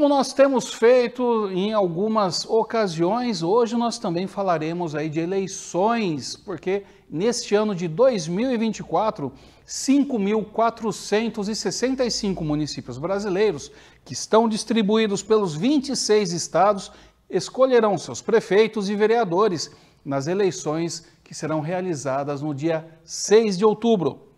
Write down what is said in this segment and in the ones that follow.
Como nós temos feito em algumas ocasiões, hoje nós também falaremos aí de eleições, porque neste ano de 2024, 5.465 municípios brasileiros, que estão distribuídos pelos 26 estados, escolherão seus prefeitos e vereadores nas eleições que serão realizadas no dia 6 de outubro.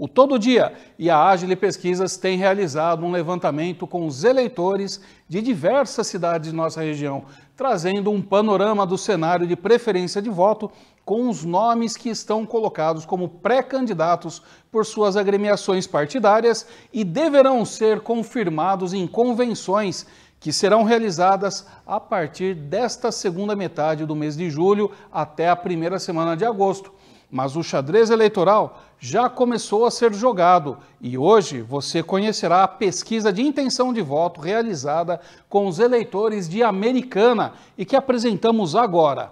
O Todo Dia e a Agile Pesquisas têm realizado um levantamento com os eleitores de diversas cidades de nossa região, trazendo um panorama do cenário de preferência de voto com os nomes que estão colocados como pré-candidatos por suas agremiações partidárias e deverão ser confirmados em convenções que serão realizadas a partir desta segunda metade do mês de julho até a primeira semana de agosto. Mas o xadrez eleitoral já começou a ser jogado e hoje você conhecerá a pesquisa de intenção de voto realizada com os eleitores de Americana e que apresentamos agora.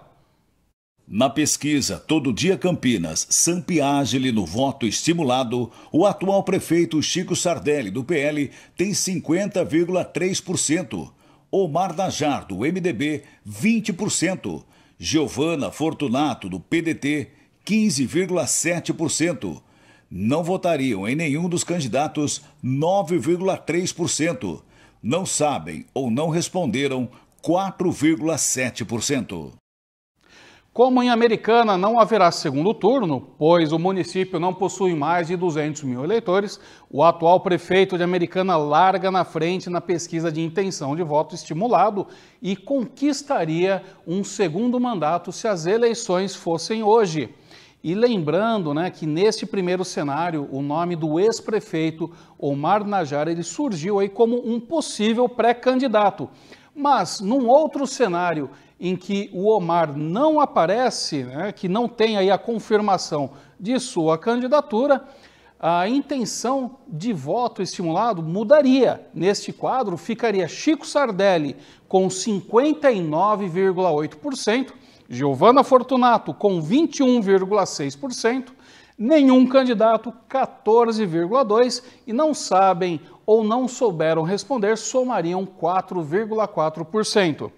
Na pesquisa Todo Dia Campinas, Sampi Agile no voto estimulado, o atual prefeito Chico Sardelli, do PL, tem 50,3%. Omar Najar, do MDB, 20%. Giovana Fortunato, do PDT, 15,7%. Não votariam em nenhum dos candidatos, 9,3%. Não sabem ou não responderam, 4,7%. Como em Americana não haverá segundo turno, pois o município não possui mais de 200 mil eleitores, o atual prefeito de Americana larga na frente na pesquisa de intenção de voto estimulado e conquistaria um segundo mandato se as eleições fossem hoje. E lembrando, que neste primeiro cenário, o nome do ex-prefeito Omar Najar ele surgiu aí como um possível pré-candidato. Mas num outro cenário em que o Omar não aparece, que não tem aí a confirmação de sua candidatura, a intenção de voto estimulado mudaria. Neste quadro ficaria Chico Sardelli com 59,8%, Giovana Fortunato com 21,6%, nenhum candidato 14,2% e não sabem ou não souberam responder, somariam 4,4%.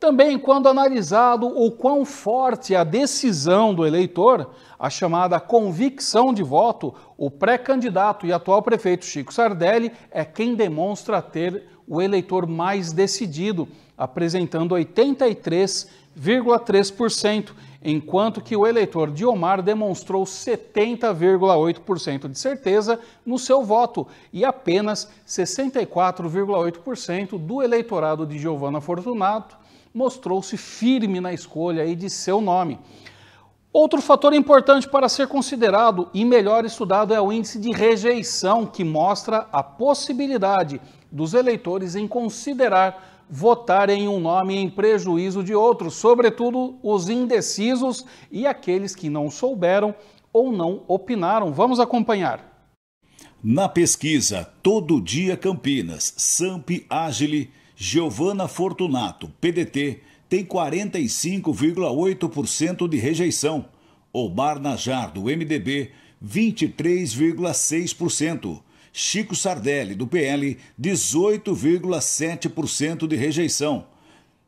Também, quando analisado o quão forte é a decisão do eleitor, a chamada convicção de voto, o pré-candidato e atual prefeito Chico Sardelli é quem demonstra ter o eleitor mais decidido, apresentando 83,3%, enquanto que o eleitor de Omar demonstrou 70,8% de certeza no seu voto e apenas 64,8% do eleitorado de Giovana Fortunato mostrou-se firme na escolha aí de seu nome. Outro fator importante para ser considerado e melhor estudado é o índice de rejeição, que mostra a possibilidade dos eleitores em considerar votar em um nome em prejuízo de outro, sobretudo os indecisos e aqueles que não souberam ou não opinaram. Vamos acompanhar. Na pesquisa Todo Dia Campinas, Sampi Agile, Giovana Fortunato, PDT, tem 45,8% de rejeição. Omar Najar, do MDB, 23,6%. Chico Sardelli, do PL, 18,7% de rejeição.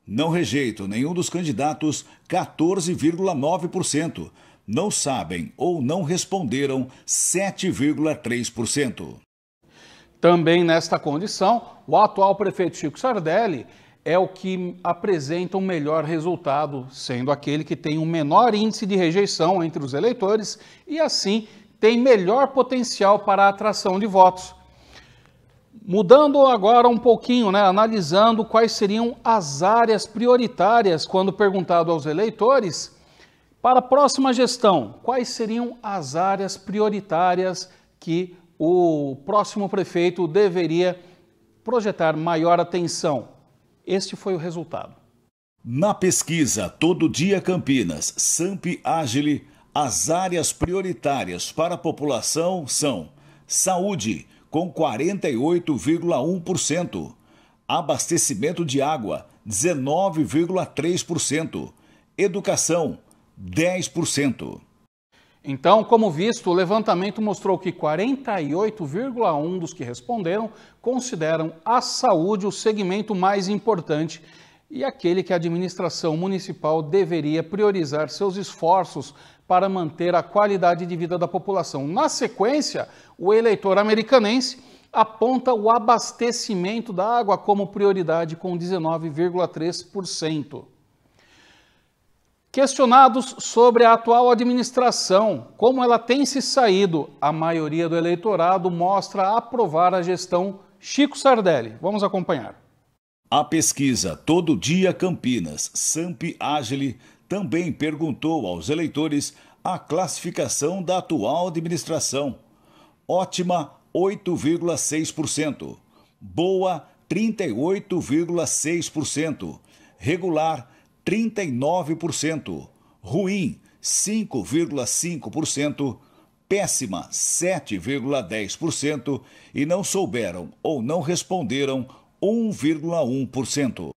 Não rejeito nenhum dos candidatos, 14,9%. Não sabem ou não responderam, 7,3%. Também nesta condição, o atual prefeito Chico Sardelli é o que apresenta o melhor resultado, sendo aquele que tem o menor índice de rejeição entre os eleitores e, assim, tem melhor potencial para a atração de votos. Mudando agora um pouquinho, analisando quais seriam as áreas prioritárias quando perguntado aos eleitores, para a próxima gestão, quais seriam as áreas prioritárias que o próximo prefeito deveria projetar maior atenção? Este foi o resultado. Na pesquisa Todo Dia Campinas, Sampi Agile, as áreas prioritárias para a população são saúde, com 48,1%, abastecimento de água, 19,3%, educação, 10%. Então, como visto, o levantamento mostrou que 48,1% dos que responderam consideram a saúde o segmento mais importante e aquele que a administração municipal deveria priorizar seus esforços para manter a qualidade de vida da população. Na sequência, o eleitor americanense aponta o abastecimento da água como prioridade com 19,3%. Questionados sobre a atual administração, como ela tem se saído, a maioria do eleitorado mostra aprovar a gestão Chico Sardelli. Vamos acompanhar. A pesquisa Todo Dia Campinas, Samp Agile, também perguntou aos eleitores a classificação da atual administração. Ótima, 8,6%. Boa, 38,6%. Regular, 39%, ruim 5,5%, péssima 7,10% e não souberam ou não responderam 1,1%.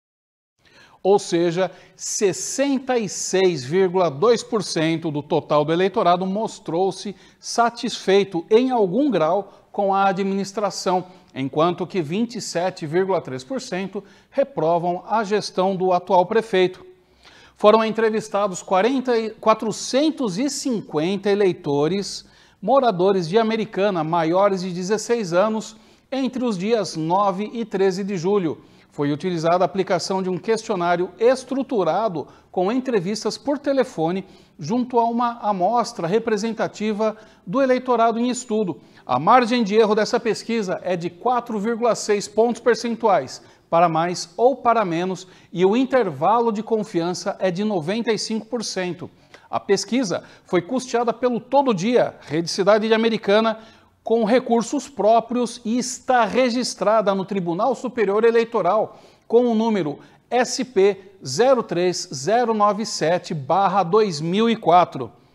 Ou seja, 66,2% do total do eleitorado mostrou-se satisfeito em algum grau com a administração, enquanto que 27,3% reprovam a gestão do atual prefeito. Foram entrevistados 450 eleitores, moradores de Americana, maiores de 16 anos, entre os dias 9 e 13 de julho. Foi utilizada a aplicação de um questionário estruturado com entrevistas por telefone junto a uma amostra representativa do eleitorado em estudo. A margem de erro dessa pesquisa é de 4,6 pontos percentuais, para mais ou para menos, e o intervalo de confiança é de 95%. A pesquisa foi custeada pelo Todo Dia, Rede Cidade de Americana, com recursos próprios e está registrada no Tribunal Superior Eleitoral com o número SP-03097/2004.